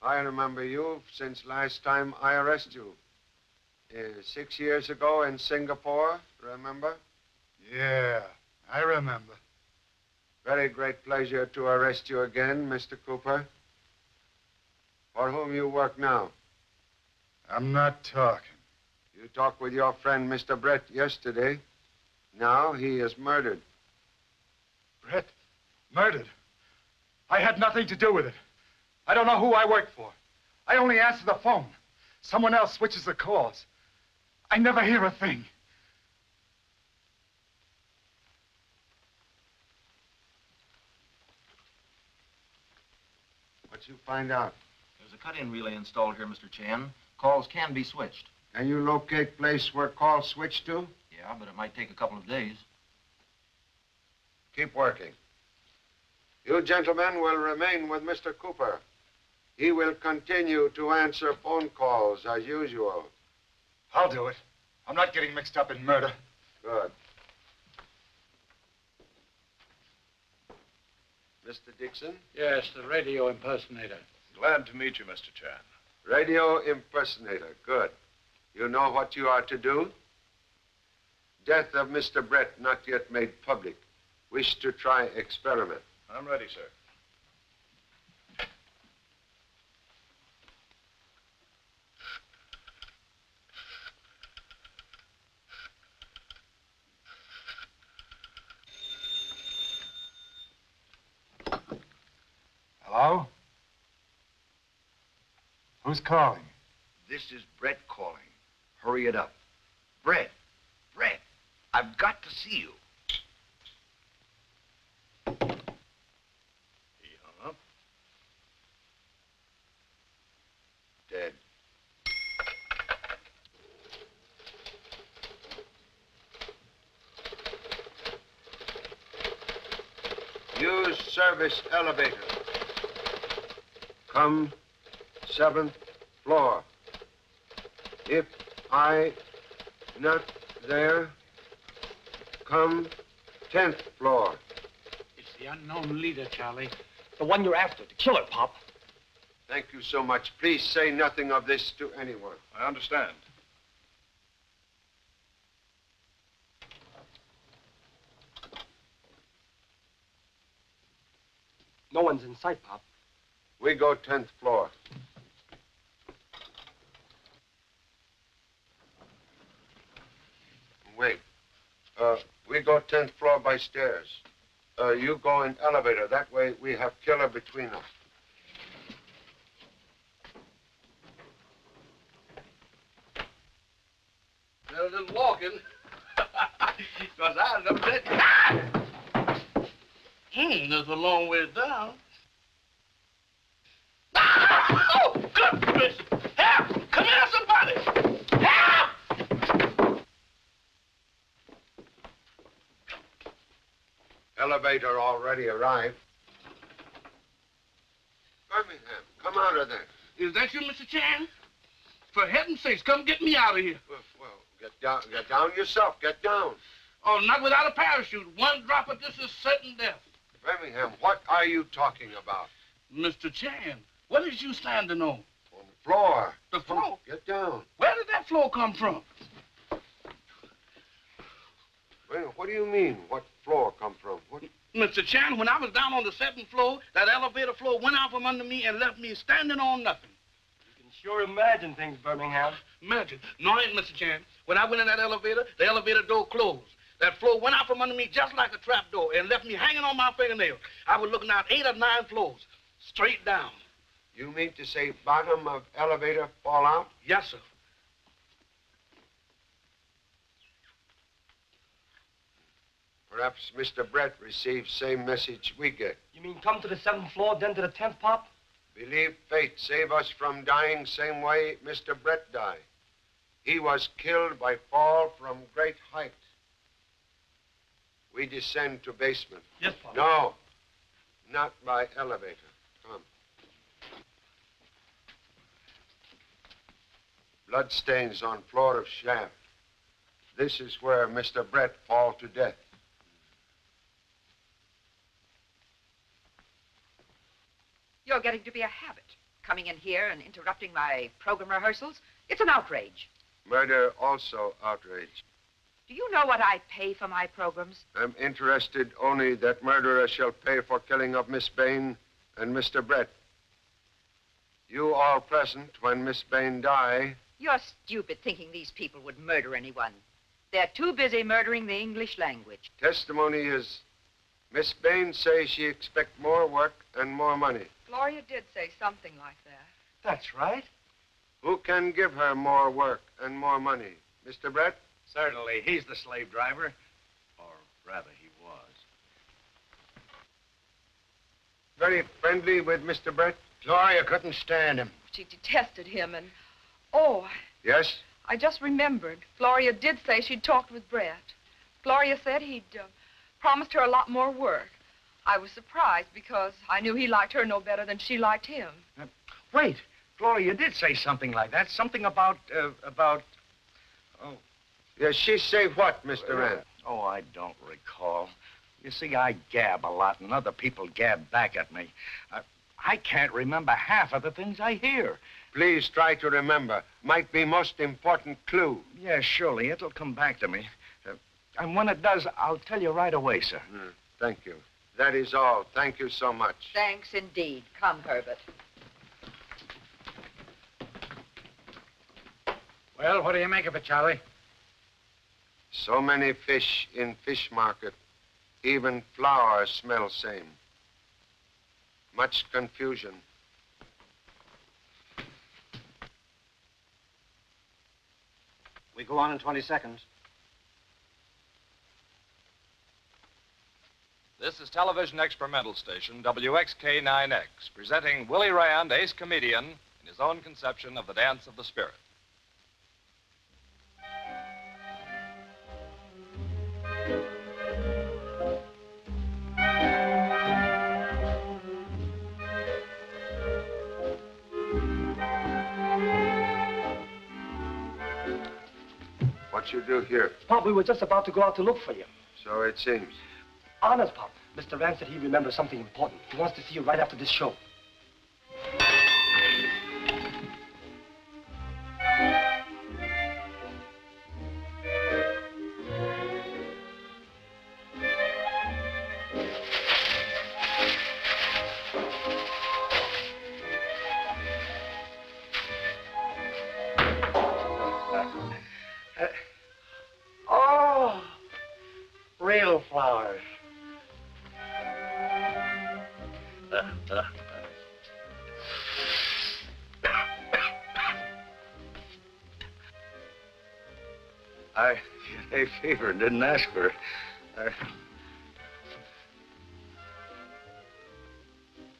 I remember you since last time I arrested you. 6 years ago in Singapore, remember? Yeah, I remember. Very great pleasure to arrest you again, Mr. Cooper. For whom you work now? I'm not talking. You talked with your friend, Mr. Brett, yesterday. Now he is murdered. Brett? Murdered? I had nothing to do with it. I don't know who I work for. I only answer the phone. Someone else switches the calls. I never hear a thing. You find out. There's a cut-in relay installed here, Mr. Chan. Calls can be switched. Can you locate place where calls switch to? Yeah, but it might take a couple of days. Keep working. You gentlemen will remain with Mr. Cooper. He will continue to answer phone calls as usual. I'll do it. I'm not getting mixed up in murder. Good. Mr. Dixon? Yes, the radio impersonator. Glad to meet you, Mr. Chan. Radio impersonator, good. You know what you are to do? Death of Mr. Brett not yet made public. Wish to try experiment. I'm ready, sir. Hello? Who's calling? This is Brett calling. Hurry it up. Brett! Brett! I've got to see you. He hung up. Dead. Use service elevator. Come 7th floor. If I not there, come 10th floor. It's the unknown leader, Charlie. The one you're after, the killer, Pop. Thank you so much. Please say nothing of this to anyone. I understand. No one's in sight, Pop. We go 10th floor. Wait. We go 10th floor by stairs. You go in elevator. That way we have killer between us. Better than walking. Because I was upset. That's a long way down. Oh, good gracious! Help! Come here, somebody! Help! elevator already arrived. Birmingham, come out of there. Is that you, Mr. Chan? For heaven's sakes, come get me out of here. Well, get down yourself. Get down. Oh, not without a parachute. One drop of this is certain death. Birmingham, what are you talking about? Mr. Chan, what is you standing on? On the floor. The floor? Get down. Where did that floor come from? Well, what do you mean, what floor come from? What? Mr. Chan, when I was down on the 7th floor, that elevator floor went out from under me and left me standing on nothing. You can sure imagine things, Birmingham. Imagine. No, I ain't, Mr. Chan. When I went in that elevator, the elevator door closed. That floor went out from under me just like a trap door and left me hanging on my fingernails. I was looking out 8 or 9 floors, straight down. You mean to say bottom of elevator fall out? Yes, sir. Perhaps Mr. Brett received same message we get. You mean come to the 7th floor, then to the 10th, Pop? Believe fate save us from dying same way Mr. Brett died. He was killed by fall from great height. We descend to basement. Yes, Pop. No, not by elevator. Come. Bloodstains on floor of shaft. This is where Mr. Brett fall to death. You're getting to be a habit, coming in here and interrupting my program rehearsals. It's an outrage. Murder also outrage. Do you know what I pay for my programs? I'm interested only that murderer shall pay for killing of Miss Bain and Mr. Brett. You all present when Miss Bain die. You're stupid thinking these people would murder anyone. They're too busy murdering the English language. Testimony is Miss Bain says she expects more work and more money. Gloria did say something like that. That's right. Who can give her more work and more money? Mr. Brett? Certainly. He's the slave driver. Or rather, he was. Very friendly with Mr. Brett? Gloria couldn't stand him. She detested him and... Oh. Yes? I just remembered. Gloria did say she'd talked with Brett. Gloria said he'd promised her a lot more work. I was surprised because I knew he liked her no better than she liked him. Wait, Gloria did say something like that. Something about... Oh. Yes, she say what, Mr. Rand? Oh, I don't recall. You see, I gab a lot and other people gab back at me. I can't remember half of the things I hear. Please try to remember. Might be most important clue. Yeah, surely. It'll come back to me. And when it does, I'll tell you right away, sir. Thank you. That is all. Thank you so much. Thanks indeed. Come, Herbert. Well, what do you make of it, Charlie? So many fish in fish market. Even flour smells same. Much confusion. We go on in 20 seconds. This is television experimental station WXK9X, presenting Willie Rand, ace comedian, in his own conception of the dance of the spirit. What you do here? Pop, we were just about to go out to look for you. So it seems. Honest, Pop. Mr. Rand said he remembers something important. He wants to see you right after this show. Oh, real flowers. I had a fever and didn't ask for it.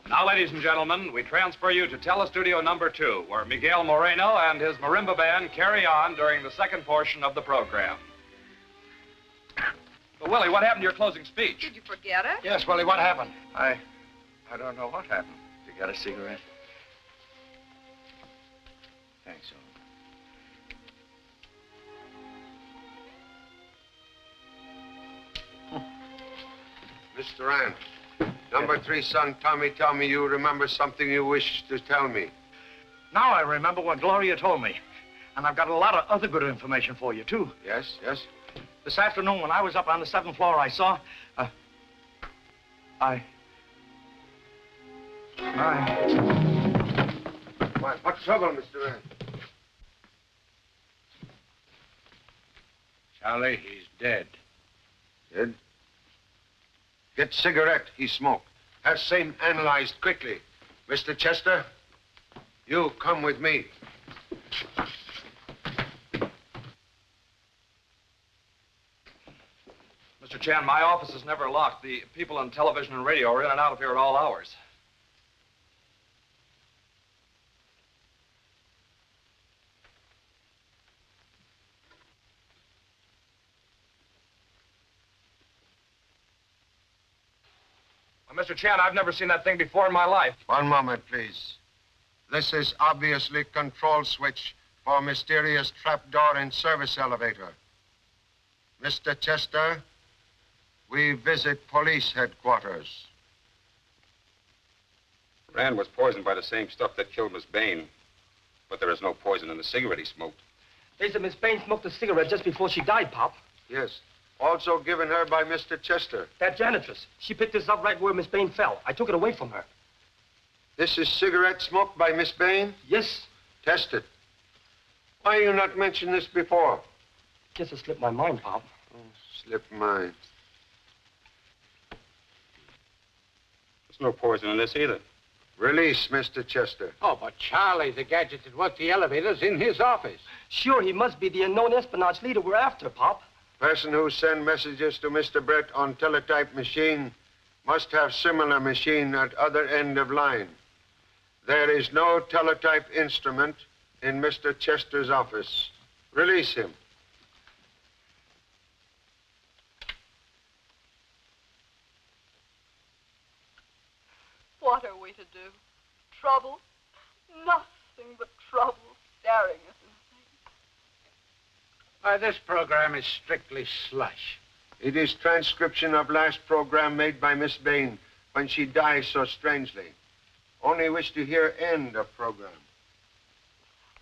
Now, ladies and gentlemen, we transfer you to Telestudio number 2, where Miguel Moreno and his marimba band carry on during the second portion of the program. Willie, what happened to your closing speech? Did you forget it? Yes, Willie, what happened? I don't know what happened. You got a cigarette? Thanks, Owen. Mr. Rand, number 3 son Tommy, tell me you remember something you wish to tell me. Now I remember what Gloria told me. And I've got a lot of other good information for you, too. Yes, yes. This afternoon, when I was up on the 7th floor, I saw... Why, what's trouble, Mr. Rand? Charlie, he's dead. Dead? Get cigarette he smoked. Have same analyzed quickly. Mr. Chester, you come with me. Mr. Chan, my office is never locked. The people on television and radio are in and out of here at all hours. Mr. Chan, I've never seen that thing before in my life. One moment, please. This is obviously control switch for mysterious trapdoor in service elevator. Mr. Chester, we visit police headquarters. Rand was poisoned by the same stuff that killed Miss Bain, but there is no poison in the cigarette he smoked. They said Miss Bain smoked a cigarette just before she died, Pop. Yes. Also given her by Mr. Chester. That janitress. She picked this up right where Miss Bain fell. I took it away from her. This is cigarette smoked by Miss Bain? Yes. Test it. Why you not mentioned this before? Guess it slipped my mind, Pop. Oh, slipped mine. There's no poison in this either. Release Mr. Chester. Oh, but Charlie, the gadget that worked the elevators in his office. Sure, he must be the unknown espionage leader we're after, Pop. Person who send messages to Mr. Brett on teletype machine must have similar machine at other end of line. There is no teletype instrument in Mr. Chester's office. Release him. What are we to do? Trouble? Nothing but trouble staring at us. Why, this program is strictly slush. It is transcription of last program made by Miss Bain when she died so strangely. Only wish to hear end of program.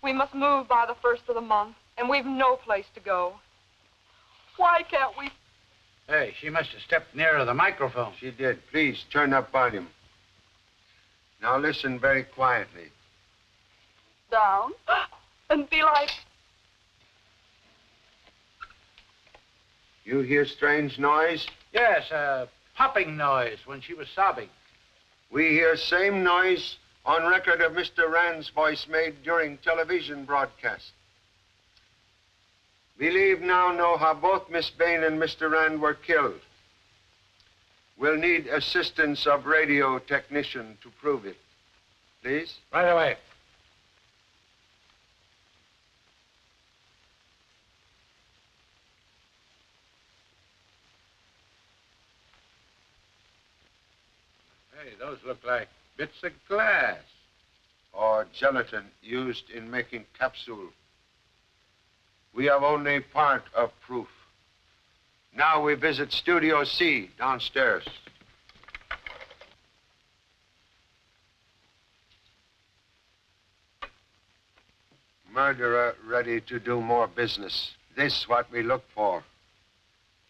We must move by the 1st of the month, and we've no place to go. Why can't we... Hey, she must have stepped nearer the microphone. She did. Please, turn up volume. Now listen very quietly. Down and be like... You hear strange noise? Yes, a popping noise when she was sobbing. We hear same noise on record of Mr. Rand's voice made during television broadcast. Believe now know how both Miss Bain and Mr. Rand were killed. We'll need assistance of radio technician to prove it. Please? Right away. Those look like bits of glass. Or gelatin used in making capsule. We have only part of proof. Now we visit Studio C downstairs. Murderer ready to do more business. This is what we look for.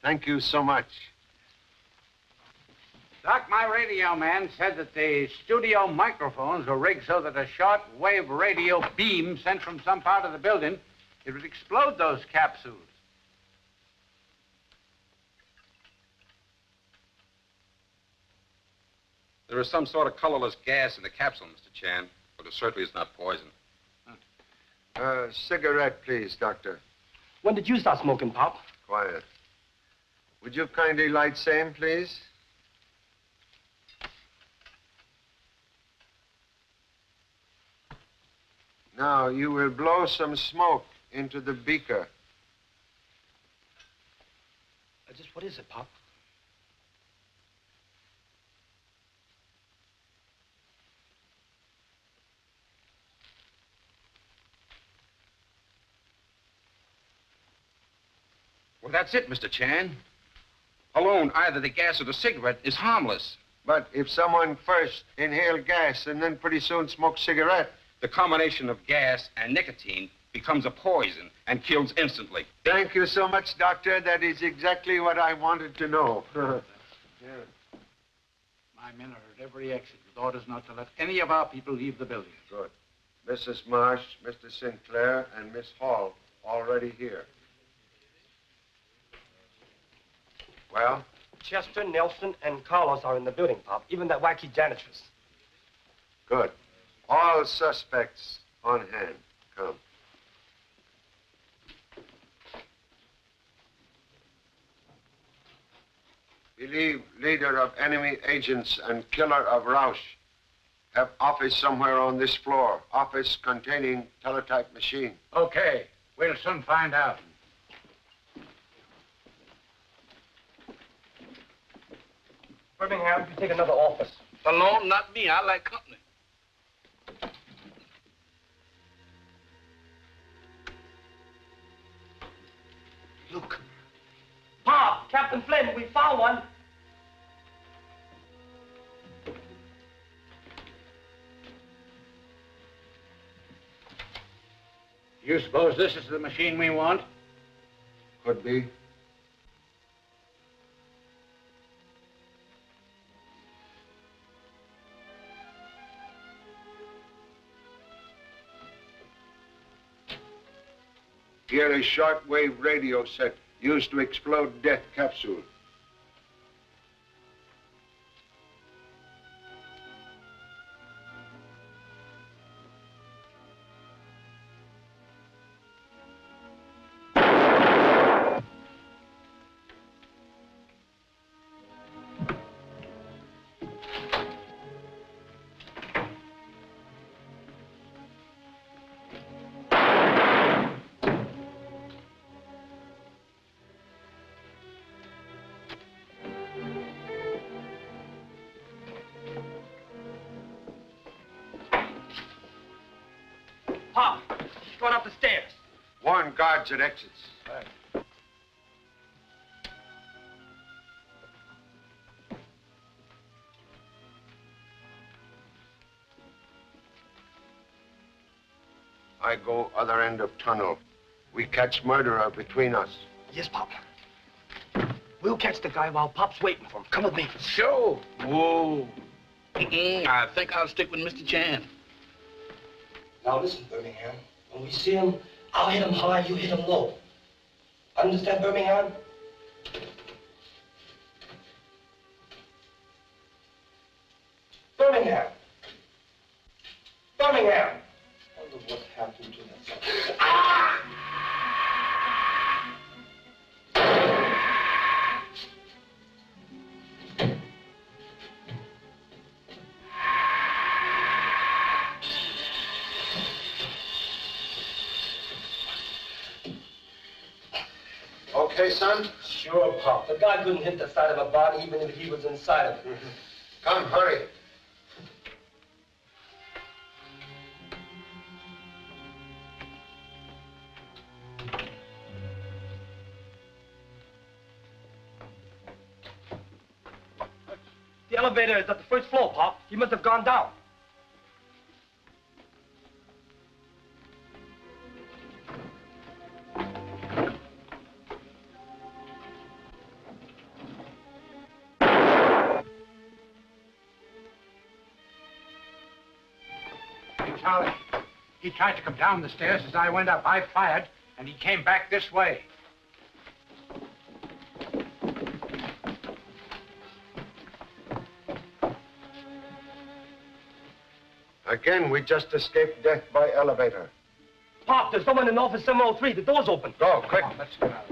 Thank you so much. Doc, my radio man said that the studio microphones were rigged so that a short wave radio beam sent from some part of the building, it would explode those capsules. There is some sort of colorless gas in the capsule, Mr. Chan, but it certainly is not poison. Cigarette, please, Doctor. When did you start smoking, Pop? Quiet. Would you kindly light same, please? Now, you will blow some smoke into the beaker. is it? What is it, Pop? Well, that's it, Mr. Chan. Alone, either the gas or the cigarette is harmless. But if someone first inhaled gas and then pretty soon smoked cigarette, the combination of gas and nicotine becomes a poison and kills instantly. Thank you so much, Doctor. That is exactly what I wanted to know. Yeah. My men are at every exit with orders not to let any of our people leave the building. Good. Mrs. Marsh, Mr. Sinclair, and Miss Hall already here. Well? Chester, Nelson, and Carlos are in the building, Pop. Even that wacky janitress. Good. All suspects on hand. Come. Believe leader of enemy agents and killer of Rausch. Have office somewhere on this floor. Office containing teletype machine. Okay. We'll soon find out. Birmingham, you take another office. Alone, not me. I like company. Look. Bob, Captain Flynn, we found one. You suppose this is the machine we want? Could be. Here is shortwave radio set used to explode death capsule. Guards at exits. Right. I go other end of tunnel. We catch murderer between us. Yes, Pop. We'll catch the guy while Pop's waiting for him. Come with me. Sure. Whoa. I think I'll stick with Mr. Chan. Now listen, Birmingham. When we see him, I'll hit him high, you hit him low. Understand, Birmingham? Birmingham! Birmingham! I wonder what happened to that. Ah! Okay, son? Sure, Pop. The guy couldn't hit the side of a body even if he was inside of it. Come, hurry. The elevator is at the first floor, Pop. He must have gone down. Charlie, he tried to come down the stairs as I went up. I fired, and he came back this way. Again, we just escaped death by elevator. Pop, there's someone in office 703. The door's open. Go, quick. Come on, let's get out.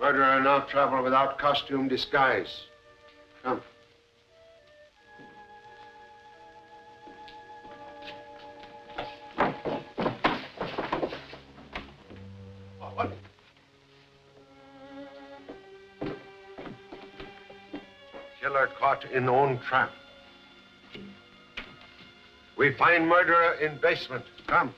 Murderer now travel without costume disguise. Come. killer caught in own trap. We find murderer in basement. Come.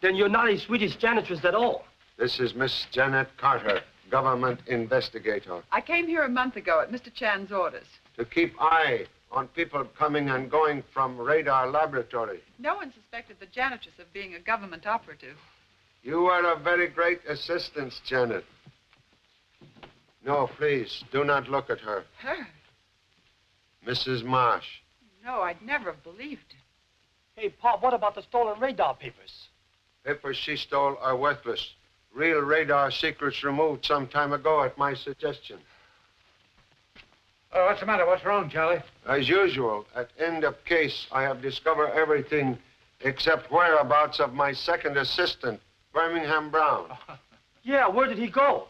Then you're not a Swedish janitress at all. This is Miss Janet Carter, government investigator. I came here a month ago at Mr. Chan's orders. To keep eye on people coming and going from radar laboratory. No one suspected the janitress of being a government operative. You were a very great assistance, Janet. No, please, do not look at her. Her? Mrs. Marsh. No, I'd never have believed it. Hey, Pop, what about the stolen radar papers? Papers she stole are worthless. Real radar secrets removed some time ago at my suggestion. What's the matter? What's wrong, Charlie? As usual, at end of case, I have discovered everything except whereabouts of my second assistant, Birmingham Brown. Yeah, where did he go?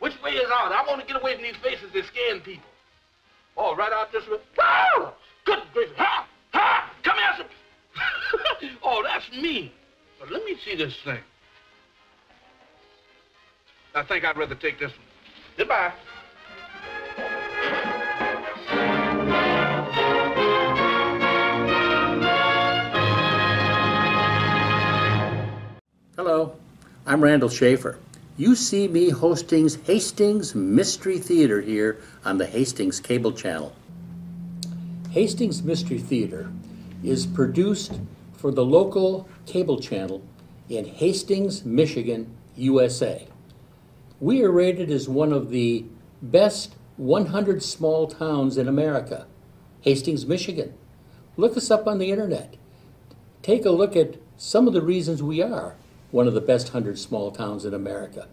Which way is out? I want to get away from these faces that scan people. Oh, right out this way. Oh, good gracious. Ha! Ha! Come here, some... Oh, that's me. But let me see this thing. I think I'd rather take this one. Goodbye. Hello, I'm Randall Schaefer. You see me hosting Hastings Mystery Theater here on the Hastings Cable Channel. Hastings Mystery Theater is produced for the local cable channel in Hastings, Michigan, USA. We are rated as one of the best 100 small towns in America, Hastings, Michigan. Look us up on the internet. Take a look at some of the reasons we are one of the best 100 small towns in America.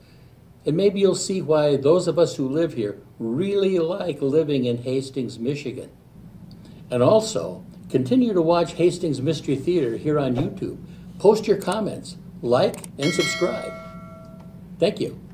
And maybe you'll see why those of us who live here really like living in Hastings, Michigan. And also, continue to watch Hastings Mystery Theater here on YouTube. Post your comments, like, and subscribe. Thank you.